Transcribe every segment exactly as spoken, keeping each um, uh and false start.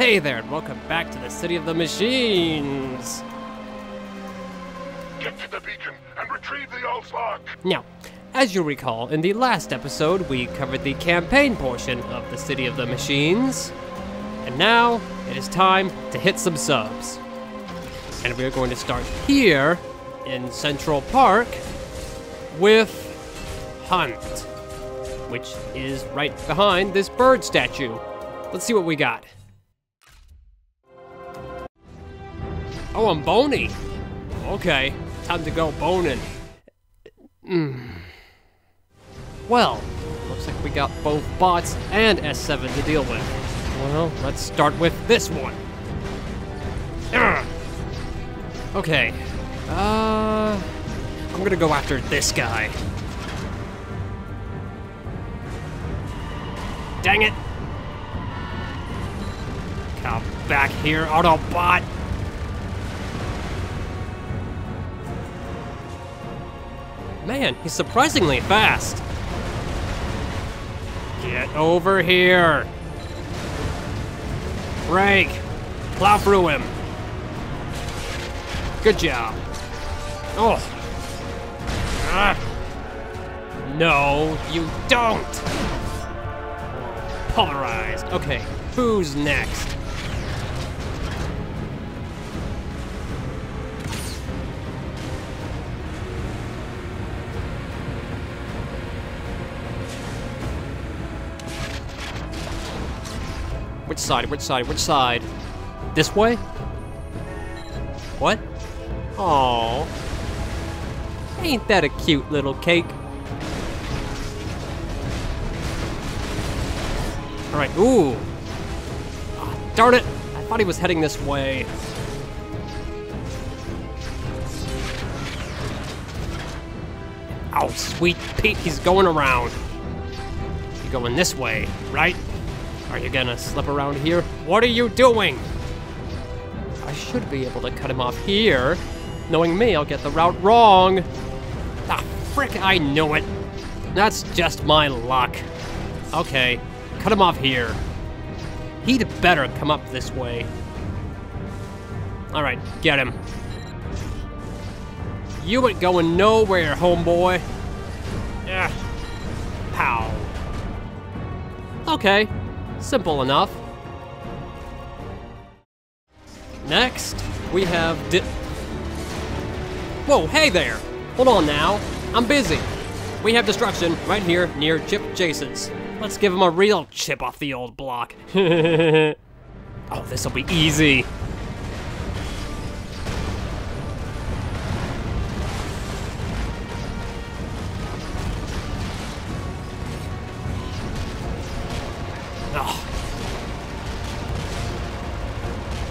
Hey there, and welcome back to the City of the Machines! Get to the beacon and retrieve the Allspark! Now, as you recall, in the last episode, we covered the campaign portion of the City of the Machines. And now, it is time to hit some subs. And we are going to start here, in Central Park, with Hunt, which is right behind this bird statue. Let's see what we got. Oh, I'm bony. Okay, time to go boning. Mm. Well, looks like we got both bots and S seven to deal with. Well, let's start with this one. Urgh. Okay, uh, I'm gonna go after this guy. Dang it! Come back here, Autobot! Man, he's surprisingly fast. Get over here. Break. Plow through him. Good job. Oh. Ah. No, you don't. Polarized. Okay, who's next? Which side, which side, which side? This way? What? Aww. Ain't that a cute little cake? Alright, ooh. Oh, darn it! I thought he was heading this way. Oh, sweet Pete, he's going around. You're going this way, right? Are you gonna slip around here? What are you doing? I should be able to cut him off here. Knowing me, I'll get the route wrong. Ah, frick, I knew it. That's just my luck. Okay, cut him off here. He'd better come up this way. All right, get him. You ain't going nowhere, homeboy. Yeah. Pow. Okay. Simple enough. Next, we have di- Whoa, hey there! Hold on now, I'm busy. We have destruction right here near Chip Jason's. Let's give him a real chip off the old block. Oh, this'll be easy.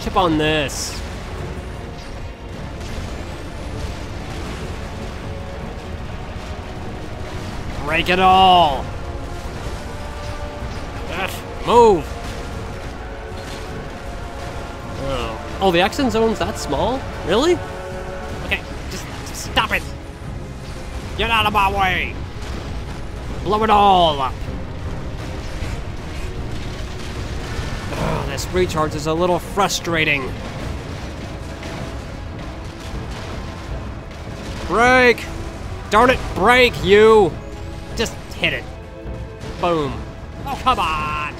Chip on this. Break it all. Ugh, move. Oh. Oh, the action zone's that small? Really? Okay, just, just stop it. Get out of my way. Blow it all up. Oh, this recharge is a little frustrating. Break! Darn it, break, you! Just hit it. Boom. Oh, come on!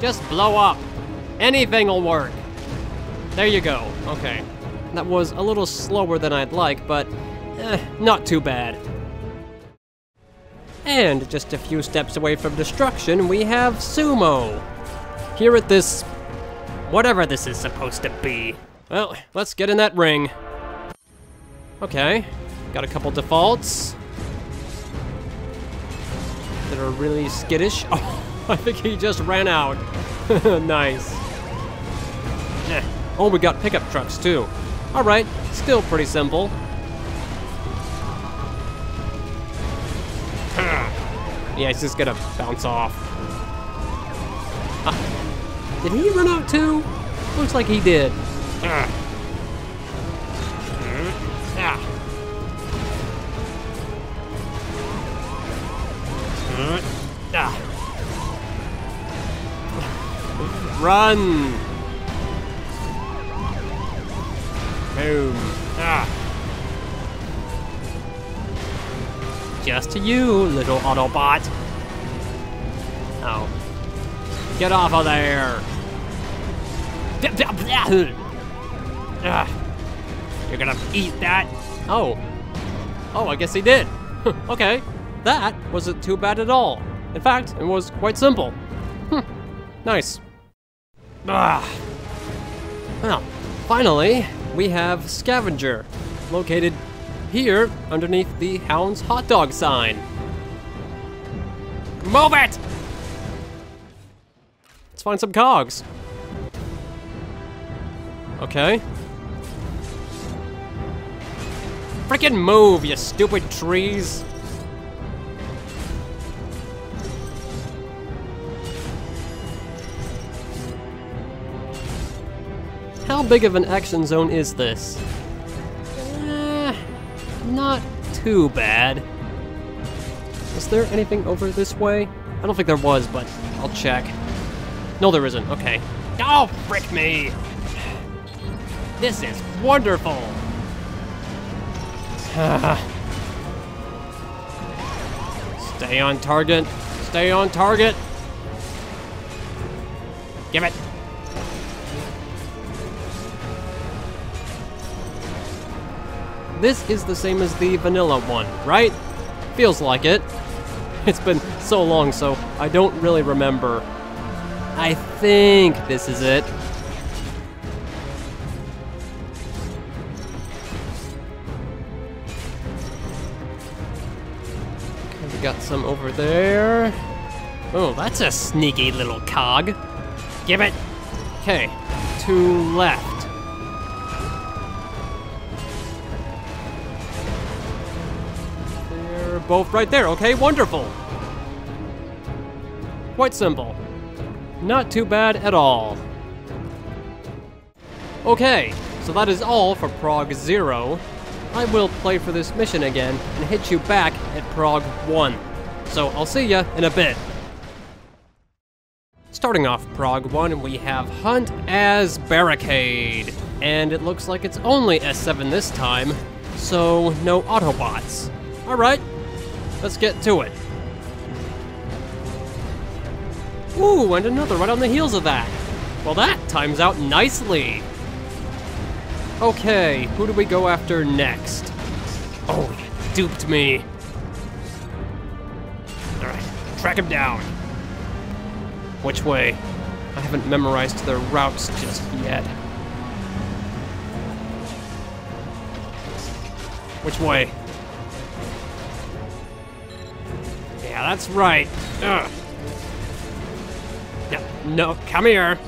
Just blow up. Anything will work. There you go. Okay. That was a little slower than I'd like, but eh, not too bad. And just a few steps away from destruction, we have Sumo. Here at this, whatever this is supposed to be. Well, let's get in that ring. Okay, got a couple defaults that are really skittish. Oh, I think he just ran out. Nice. Eh. Oh, we got pickup trucks too. All right, still pretty simple. Yeah, he's just gonna bounce off. Ah. Did he run out too? Looks like he did. Uh. Uh. Uh. Uh. Run! Boom. Ah. Just to you, little Autobot. Oh. Get off of there! You're gonna eat that! Oh. Oh, I guess he did. Okay. That wasn't too bad at all. In fact, it was quite simple. Hm. Nice. Ah. Well, finally, we have Scavenger, located here underneath the Hound's Hot Dog sign. Move it! Let's find some cogs. Okay. Frickin' move, you stupid trees! How big of an action zone is this? Eh, not too bad. Is there anything over this way? I don't think there was, but I'll check. No, there isn't. Okay. Oh, frick me! This is wonderful! Stay on target. Stay on target. Give it. This is the same as the vanilla one, right? Feels like it. It's been so long, so I don't really remember. I think this is it. Okay, we got some over there. Oh, that's a sneaky little cog. Give it. Okay, to left. Both right there. Okay, wonderful. Quite simple. Not too bad at all. Okay, so that is all for Prog Zero. I will play for this mission again and hit you back at Prog One. So I'll see ya in a bit. Starting off Prog One, we have Hunt as Barricade. And it looks like it's only S seven this time, so no Autobots. Alright. Let's get to it. Ooh, and another right on the heels of that. Well, that times out nicely. Okay, who do we go after next? Oh, you duped me. Alright, track him down. Which way? I haven't memorized their routes just yet. Which way? Yeah, that's right. Ugh. Yeah, no, come here.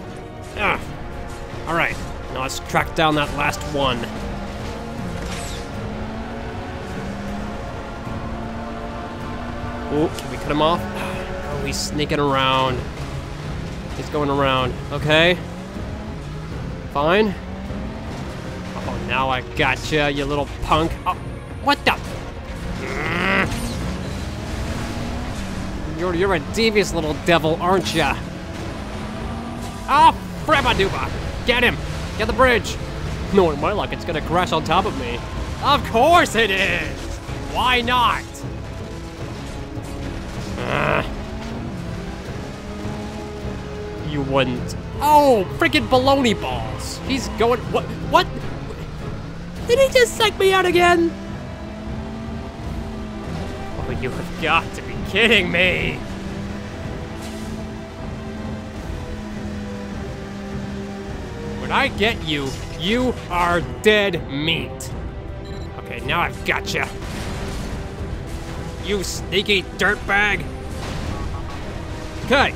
Ugh. All right, now let's track down that last one. Oh, can we cut him off? Oh, he's sneaking around. He's going around. Okay. Fine. Oh, now I gotcha, you little punk. Oh, what the? You're, you're a devious little devil, aren't ya? Ah, oh, Frabadooba! Get him! Get the bridge! Knowing my luck, it's gonna crash on top of me. Of course it is! Why not? Uh, you wouldn't. Oh, freaking baloney balls! He's going. What? What? Did he just psych me out again? Oh, you have got to be kidding me! When I get you, you are dead meat. Okay, now I've gotcha. You sneaky dirtbag! Okay,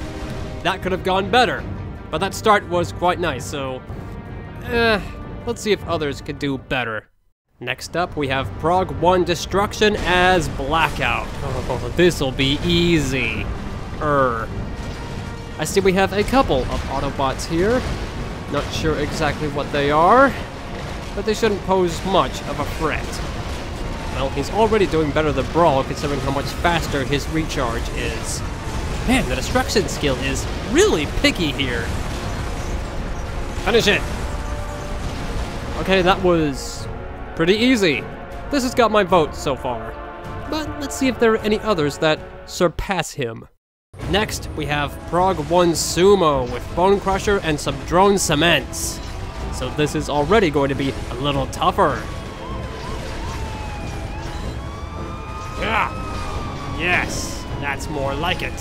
that could have gone better, but that start was quite nice, so eh, let's see if others could do better. Next up, we have Prog One Destruction as Blackout. Oh, this'll be easy. Er. I see we have a couple of Autobots here. Not sure exactly what they are, but they shouldn't pose much of a threat. Well, he's already doing better than Brawl, considering how much faster his recharge is. Man, the destruction skill is really picky here. Finish it! Okay, that was pretty easy. This has got my vote so far. But let's see if there are any others that surpass him. Next, we have Prog One Sumo with Bone Crusher and some drone cements. So this is already going to be a little tougher. Yeah. Yes, that's more like it.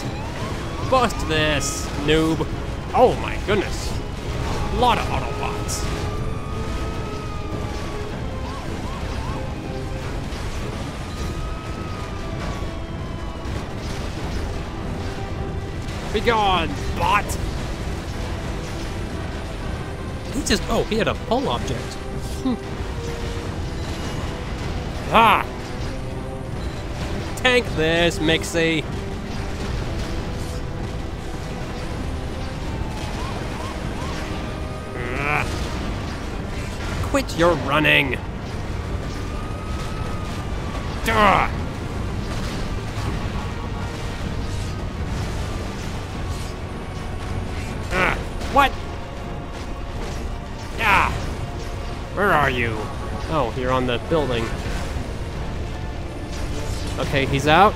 Bust this, noob. Oh my goodness. A lot of Autobots. Be gone, bot. He just, oh, he had a pull object. Hm. Ah. Tank this, Mixie! Ugh. Quit your running! Duh. Ugh. What? Ah! Where are you? Oh, you're on the building. Okay, he's out.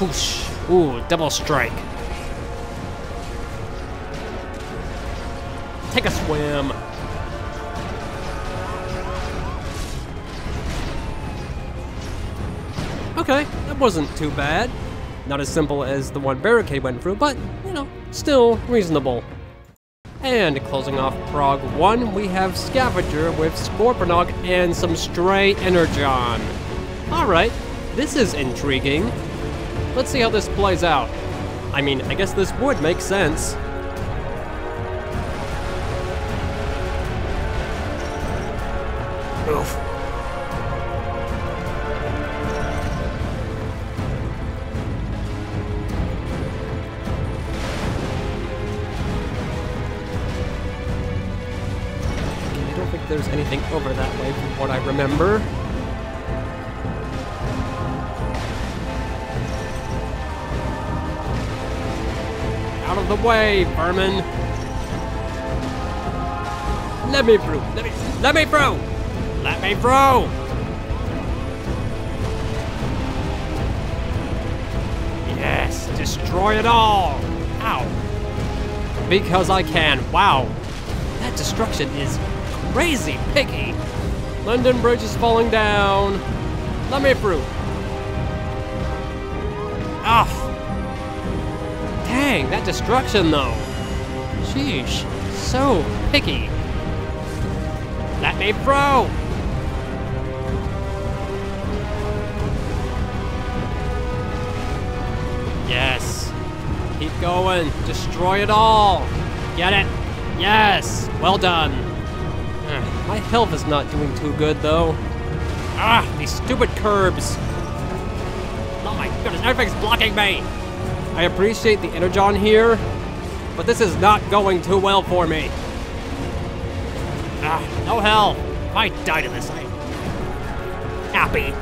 Whoosh. Ooh, double strike. Take a swim. Okay, that wasn't too bad. Not as simple as the one Barricade went through, but, you know, still reasonable. And closing off Prog one, we have Scavenger with Scorponok and some Stray Energon. Alright, this is intriguing. Let's see how this plays out. I mean, I guess this would make sense. Oof. There's anything over that way from what I remember. Out of the way, Furman! Let me through! Let me let me through! Let me through! Yes, destroy it all! Ow! Because I can. Wow! That destruction is crazy picky. London Bridge is falling down. Let me through. Ah. Dang, that destruction though. Sheesh, so picky. Let me through. Yes. Keep going. Destroy it all. Get it? Yes. Well done. My health is not doing too good, though. Ah, these stupid curbs. Oh my goodness, everything's blocking me. I appreciate the Energon here, but this is not going too well for me. Ah, no hell. If I die to this, I'm happy.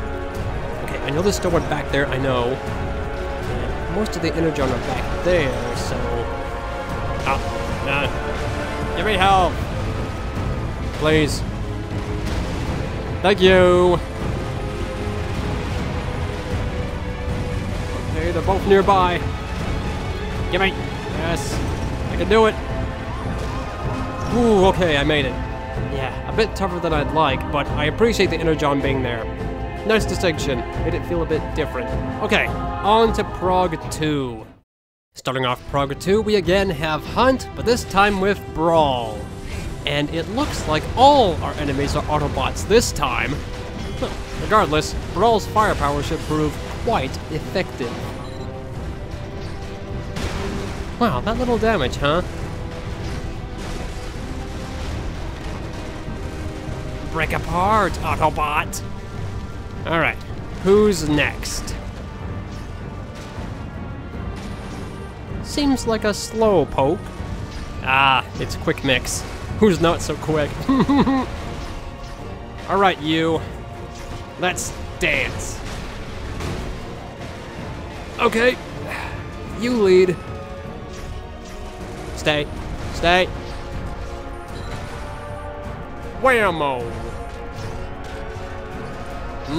Okay, I know there's still one back there, I know. And most of the Energon are back there, so... Ah, no. Give me help. Please. Thank you. Okay, they're both nearby. Give me. Yes. I can do it. Ooh, okay, I made it. Yeah, a bit tougher than I'd like, but I appreciate the Energon being there. Nice distinction. Made it feel a bit different. Okay, on to Prog two. Starting off Prog two, we again have Hunt, but this time with Brawl. And it looks like all our enemies are Autobots this time. Well, regardless, Brawl's firepower should prove quite effective. Wow, that little damage, huh? Break apart, Autobot! Alright, who's next? Seems like a slow poke. Ah, it's Quickmix. Who's not so quick? All right, you. Let's dance. Okay, you lead. Stay. Stay. Whammo.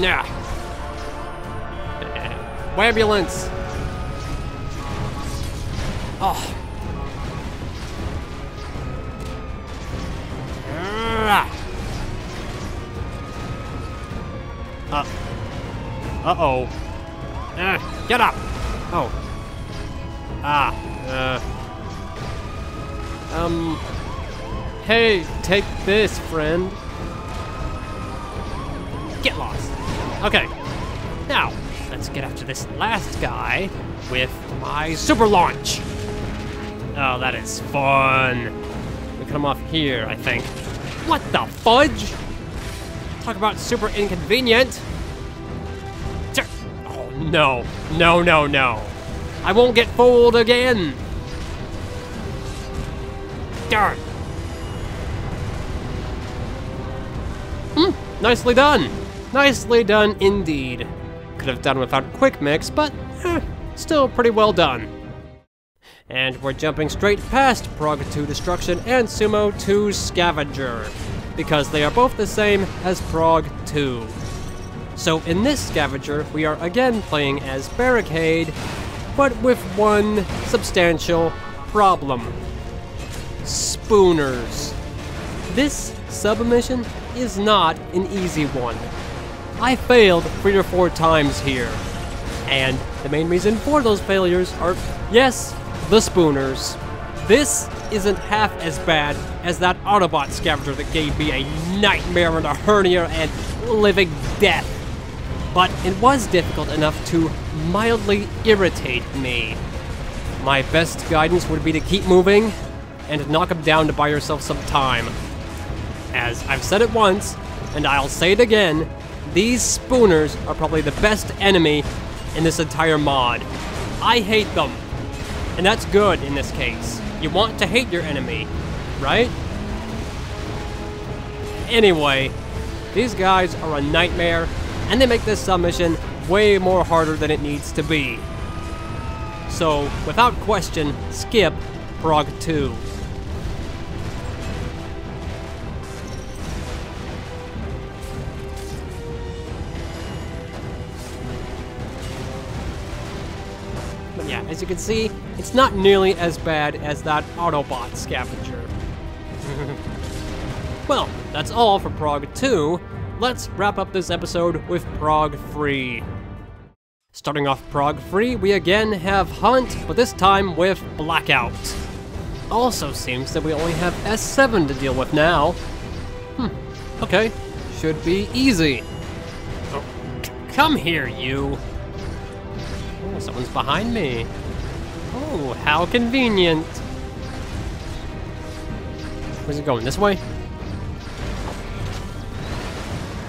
Nah. Wambulance. Oh. Uh. Uh-oh. Uh, get up. Oh. Ah. Uh. Um. Hey, take this, friend. Get lost. Okay. Now, let's get after this last guy with my super launch. Oh, that is fun. We come off here, I think. What the fudge? Talk about super inconvenient. Oh, no. No, no, no. I won't get fooled again. Darn. Hmm, nicely done. Nicely done indeed. Could have done without Quickmix, but eh, still pretty well done. And we're jumping straight past Prog two Destruction and Sumo two Scavenger, because they are both the same as Prog two. So in this Scavenger, we are again playing as Barricade, but with one substantial problem. Spooners. This submission is not an easy one. I failed three or four times here, and the main reason for those failures are, yes, the Spooners. This isn't half as bad as that Autobot Scavenger that gave me a nightmare and a hernia and living death. But it was difficult enough to mildly irritate me. My best guidance would be to keep moving and knock him down to buy yourself some time. As I've said it once, and I'll say it again, these Spooners are probably the best enemy in this entire mod. I hate them. And that's good in this case. You want to hate your enemy, right? Anyway, these guys are a nightmare, and they make this submission way more harder than it needs to be. So, without question, skip Prog two. But yeah, as you can see, it's not nearly as bad as that Autobot Scavenger. Well, that's all for Prog two. Let's wrap up this episode with Prog three. Starting off Prog three, we again have Hunt, but this time with Blackout. Also seems that we only have S seven to deal with now. Hmm, okay. Should be easy. Oh, come here, you. Oh, someone's behind me. Oh, how convenient. Where's it going? This way?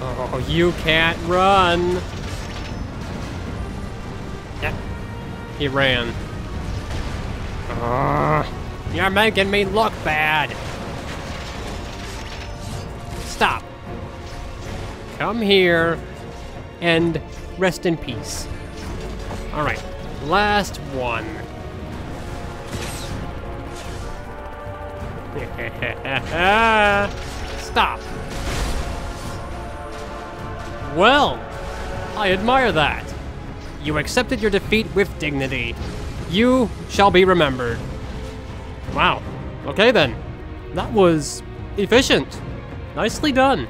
Oh, you can't run. Yeah. He ran. Uh, you're making me look bad. Stop. Come here and rest in peace. All right, last one. Stop. Well, I admire that. You accepted your defeat with dignity. You shall be remembered. Wow. Okay then. That was efficient. Nicely done.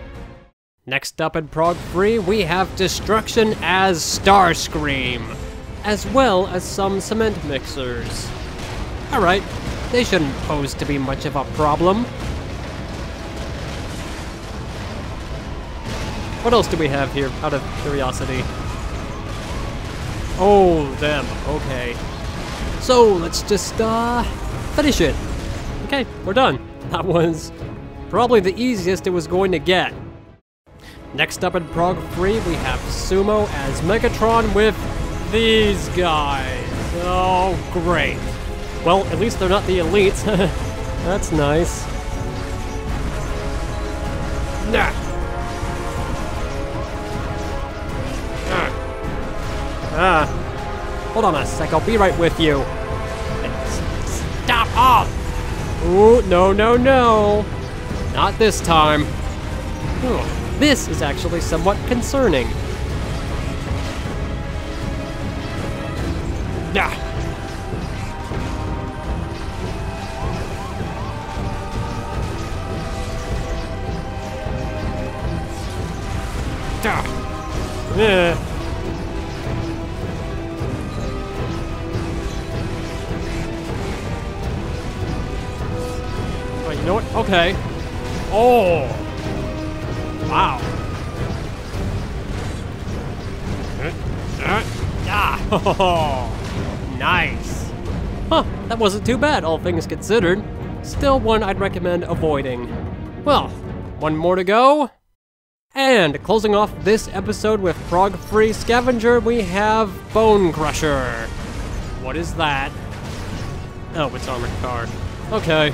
Next up in Prog three, we have Destruction as Starscream, as well as some cement mixers. All right. They shouldn't pose to be much of a problem. What else do we have here, out of curiosity? Oh, them. Okay. So, let's just, uh, finish it. Okay, we're done. That was probably the easiest it was going to get. Next up in Prog three, we have Sumo as Megatron with these guys. Oh, great. Well, at least they're not the elites. That's nice. Nah. Ah. Hold on a sec, I'll be right with you. Stop off! Oh, no, no, no. Not this time. Oh, this is actually somewhat concerning. Nah. Duh. Eh. Oh, you know what? Okay. Oh. Wow. Ah. Oh. Nice. Huh. That wasn't too bad, all things considered. Still one I'd recommend avoiding. Well, one more to go. And closing off this episode with Prog three Scavenger, we have Bone Crusher. What is that? Oh, it's armored car. Okay.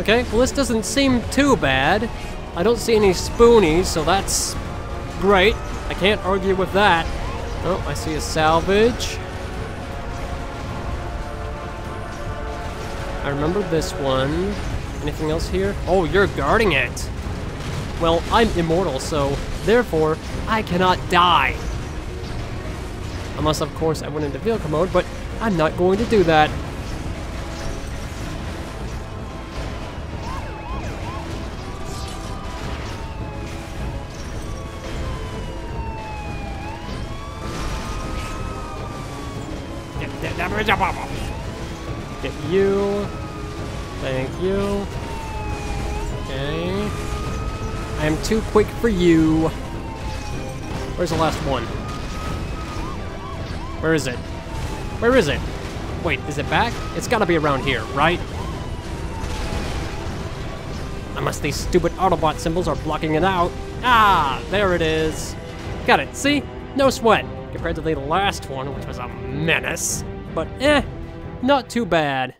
Okay, well this doesn't seem too bad. I don't see any Spoonies, so that's great. I can't argue with that. Oh, I see a Salvage. I remember this one. Anything else here? Oh, you're guarding it. Well, I'm immortal, so therefore I cannot die. Unless, of course, I went into vehicle mode, but I'm not going to do that. Get you. Thank you. Okay. I am too quick for you. Where's the last one? Where is it? Where is it? Wait, is it back? It's gotta be around here, right? Unless these stupid Autobot symbols are blocking it out. Ah, there it is. Got it, see? No sweat. Compared to the last one, which was a menace. But eh. Not too bad.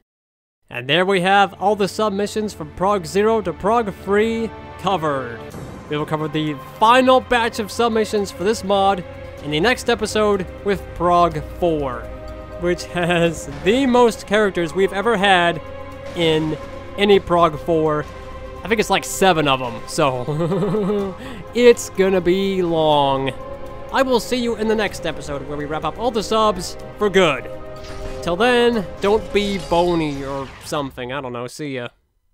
And there we have all the submissions from Prog zero to Prog three covered. We will cover the final batch of submissions for this mod in the next episode with Prog four, which has the most characters we've ever had in any Prog four. I think it's like seven of them, so it's gonna be long. I will see you in the next episode where we wrap up all the subs for good. Till then, don't be bony or something. I don't know. See ya.